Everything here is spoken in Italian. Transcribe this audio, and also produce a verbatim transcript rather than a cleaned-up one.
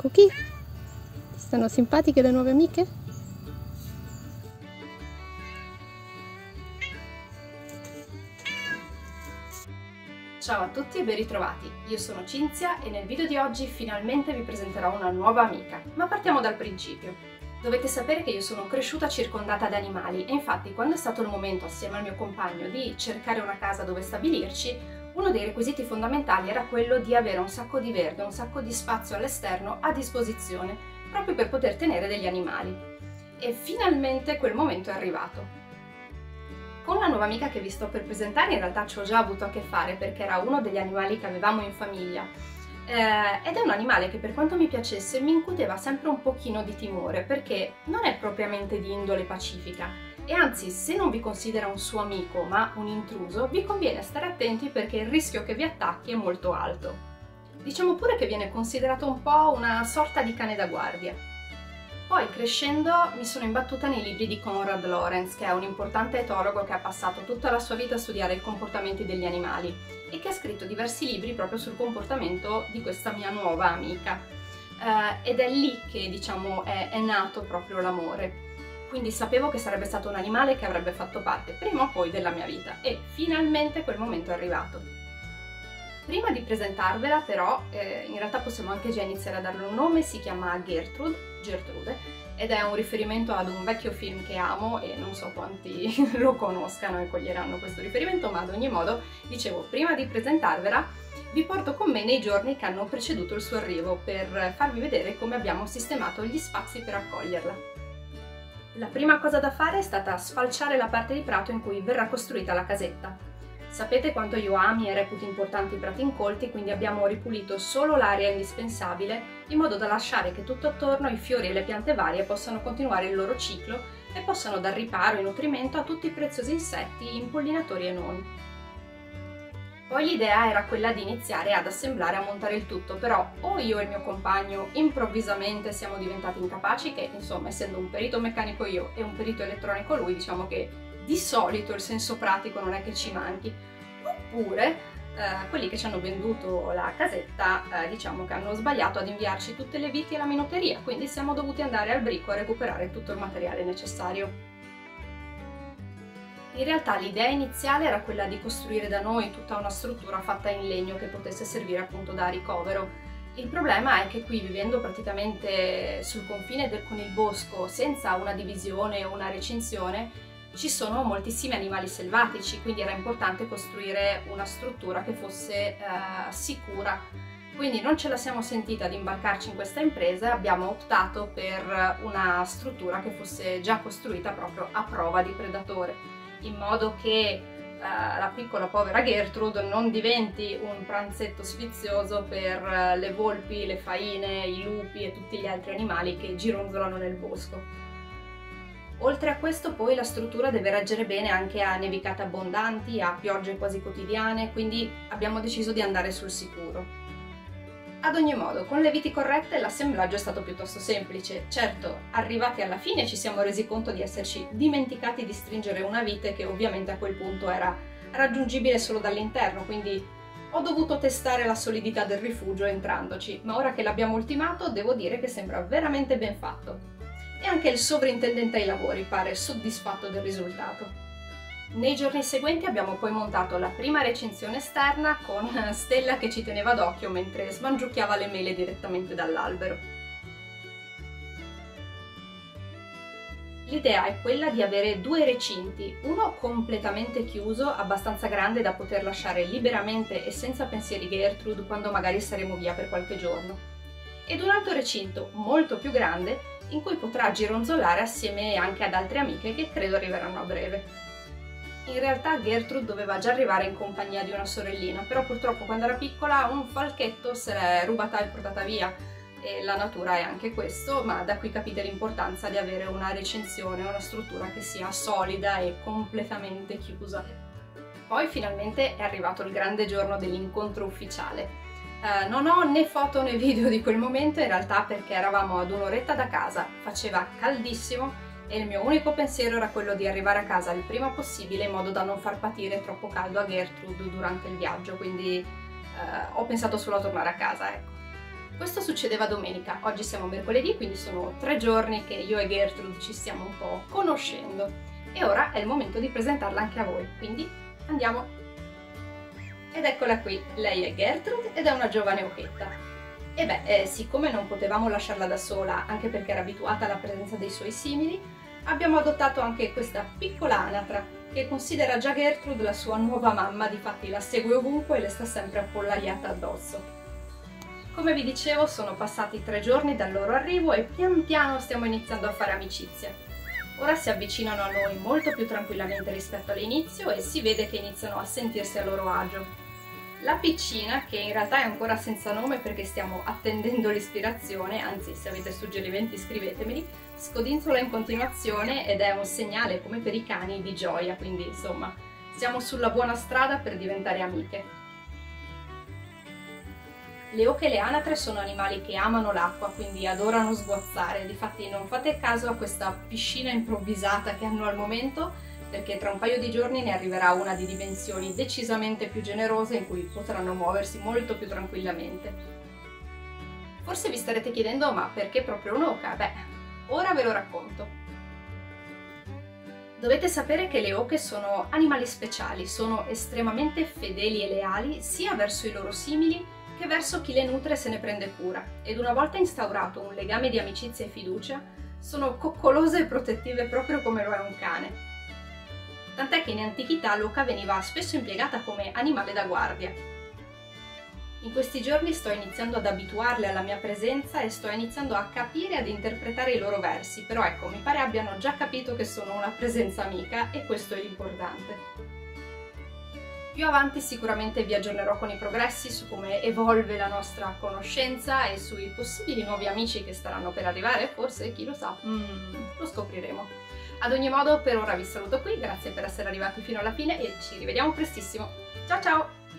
Cookie? Ti stanno simpatiche le nuove amiche? Ciao a tutti e ben ritrovati, io sono Cinzia e nel video di oggi finalmente vi presenterò una nuova amica, ma partiamo dal principio. Dovete sapere che io sono cresciuta circondata da animali e infatti quando è stato il momento assieme al mio compagno di cercare una casa dove stabilirci, uno dei requisiti fondamentali era quello di avere un sacco di verde, un sacco di spazio all'esterno a disposizione, proprio per poter tenere degli animali. E finalmente quel momento è arrivato. Con la nuova amica che vi sto per presentare in realtà ci ho già avuto a che fare perché era uno degli animali che avevamo in famiglia. Eh, ed è un animale che per quanto mi piacesse mi incuteva sempre un pochino di timore perché non è propriamente di indole pacifica e anzi se non vi considera un suo amico ma un intruso vi conviene stare attenti perché il rischio che vi attacchi è molto alto. Diciamo pure che viene considerato un po' una sorta di cane da guardia. Poi crescendo mi sono imbattuta nei libri di Conrad Lawrence che è un importante etologo che ha passato tutta la sua vita a studiare i comportamenti degli animali e che ha scritto diversi libri proprio sul comportamento di questa mia nuova amica eh, ed è lì che diciamo è, è nato proprio l'amore, quindi sapevo che sarebbe stato un animale che avrebbe fatto parte prima o poi della mia vita e finalmente quel momento è arrivato. Prima di presentarvela però eh, in realtà possiamo anche già iniziare a darle un nome, si chiama Gertrude, Gertrude ed è un riferimento ad un vecchio film che amo e non so quanti lo conoscano e coglieranno questo riferimento, ma ad ogni modo, dicevo, prima di presentarvela vi porto con me nei giorni che hanno preceduto il suo arrivo per farvi vedere come abbiamo sistemato gli spazi per accoglierla. La prima cosa da fare è stata sfalciare la parte di prato in cui verrà costruita la casetta. Sapete quanto io ami e reputo importanti i prati incolti, quindi abbiamo ripulito solo l'area indispensabile in modo da lasciare che tutto attorno i fiori e le piante varie possano continuare il loro ciclo e possano dar riparo e nutrimento a tutti i preziosi insetti, impollinatori e non. Poi l'idea era quella di iniziare ad assemblare e a montare il tutto, però o io e il mio compagno improvvisamente siamo diventati incapaci, che insomma essendo un perito meccanico io e un perito elettronico lui, diciamo che di solito il senso pratico non è che ci manchi, oppure eh, quelli che ci hanno venduto la casetta eh, diciamo che hanno sbagliato ad inviarci tutte le viti e la minuteria, quindi siamo dovuti andare al brico a recuperare tutto il materiale necessario. In realtà l'idea iniziale era quella di costruire da noi tutta una struttura fatta in legno che potesse servire appunto da ricovero. Il problema è che qui, vivendo praticamente sul confine del, con il bosco, senza una divisione o una recinzione, ci sono moltissimi animali selvatici, quindi era importante costruire una struttura che fosse eh, sicura. Quindi non ce la siamo sentita ad imbarcarci in questa impresa, abbiamo optato per una struttura che fosse già costruita proprio a prova di predatore, in modo che eh, la piccola povera Gertrude non diventi un pranzetto sfizioso per eh, le volpi, le faine, i lupi e tutti gli altri animali che gironzolano nel bosco. Oltre a questo poi la struttura deve reggere bene anche a nevicate abbondanti, a piogge quasi quotidiane, quindi abbiamo deciso di andare sul sicuro. Ad ogni modo, con le viti corrette l'assemblaggio è stato piuttosto semplice. Certo, arrivati alla fine ci siamo resi conto di esserci dimenticati di stringere una vite che ovviamente a quel punto era raggiungibile solo dall'interno, quindi ho dovuto testare la solidità del rifugio entrandoci, ma ora che l'abbiamo ultimato devo dire che sembra veramente ben fatto. E anche il sovrintendente ai lavori pare soddisfatto del risultato. Nei giorni seguenti abbiamo poi montato la prima recinzione esterna con Stella che ci teneva d'occhio mentre smangiucchiava le mele direttamente dall'albero. L'idea è quella di avere due recinti, uno completamente chiuso, abbastanza grande da poter lasciare liberamente e senza pensieri Gertrude quando magari saremo via per qualche giorno, ed un altro recinto molto più grande in cui potrà gironzolare assieme anche ad altre amiche che credo arriveranno a breve. In realtà Gertrude doveva già arrivare in compagnia di una sorellina, però purtroppo quando era piccola un falchetto se l'è rubata e portata via, e la natura è anche questo, ma da qui capite l'importanza di avere una recinzione, una struttura che sia solida e completamente chiusa. Poi finalmente è arrivato il grande giorno dell'incontro ufficiale. Uh, non ho né foto né video di quel momento in realtà perché eravamo ad un'oretta da casa, faceva caldissimo e il mio unico pensiero era quello di arrivare a casa il prima possibile in modo da non far patire troppo caldo a Gertrude durante il viaggio, quindi uh, ho pensato solo a tornare a casa, ecco. Questo succedeva domenica, oggi siamo mercoledì, quindi sono tre giorni che io e Gertrude ci stiamo un po' conoscendo e ora è il momento di presentarla anche a voi, quindi andiamo! Ed eccola qui, lei è Gertrude ed è una giovane oquetta. E beh, eh, siccome non potevamo lasciarla da sola, anche perché era abituata alla presenza dei suoi simili, abbiamo adottato anche questa piccola anatra che considera già Gertrude la sua nuova mamma, difatti la segue ovunque e le sta sempre appollaiata addosso. Come vi dicevo, sono passati tre giorni dal loro arrivo e pian piano stiamo iniziando a fare amicizia. Ora si avvicinano a noi molto più tranquillamente rispetto all'inizio e si vede che iniziano a sentirsi a loro agio. La piccina, che in realtà è ancora senza nome perché stiamo attendendo l'ispirazione, anzi se avete suggerimenti scrivetemeli, scodinzola in continuazione ed è un segnale, come per i cani, di gioia, quindi insomma siamo sulla buona strada per diventare amiche. Le oche e le anatre sono animali che amano l'acqua, quindi adorano sguazzare, difatti non fate caso a questa piscina improvvisata che hanno al momento, perché tra un paio di giorni ne arriverà una di dimensioni decisamente più generose in cui potranno muoversi molto più tranquillamente. Forse vi starete chiedendo, ma perché proprio un'oca? Beh, ora ve lo racconto. Dovete sapere che le oche sono animali speciali, sono estremamente fedeli e leali sia verso i loro simili che verso chi le nutre se ne prende cura, ed una volta instaurato un legame di amicizia e fiducia sono coccolose e protettive proprio come lo è un cane. Tant'è che in antichità l'oca veniva spesso impiegata come animale da guardia. In questi giorni sto iniziando ad abituarle alla mia presenza e sto iniziando a capire e ad interpretare i loro versi, però ecco, mi pare abbiano già capito che sono una presenza amica e questo è l'importante. Più avanti sicuramente vi aggiornerò con i progressi su come evolve la nostra conoscenza e sui possibili nuovi amici che staranno per arrivare, forse, chi lo sa, mm, lo scopriremo. Ad ogni modo, per ora vi saluto qui, grazie per essere arrivati fino alla fine e ci rivediamo prestissimo. Ciao ciao!